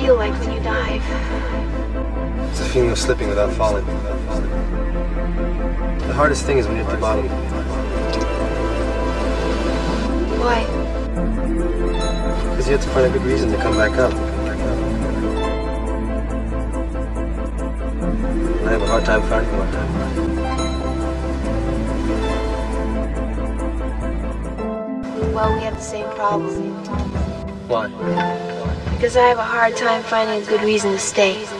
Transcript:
feel like when you dive? It's the feeling of slipping without falling. The hardest thing is when you're at the bottom. Why? Because you have to find a good reason to come back up. I have a hard time finding one. Well, we have the same problem. Why? Because I have a hard time finding a good reason to stay.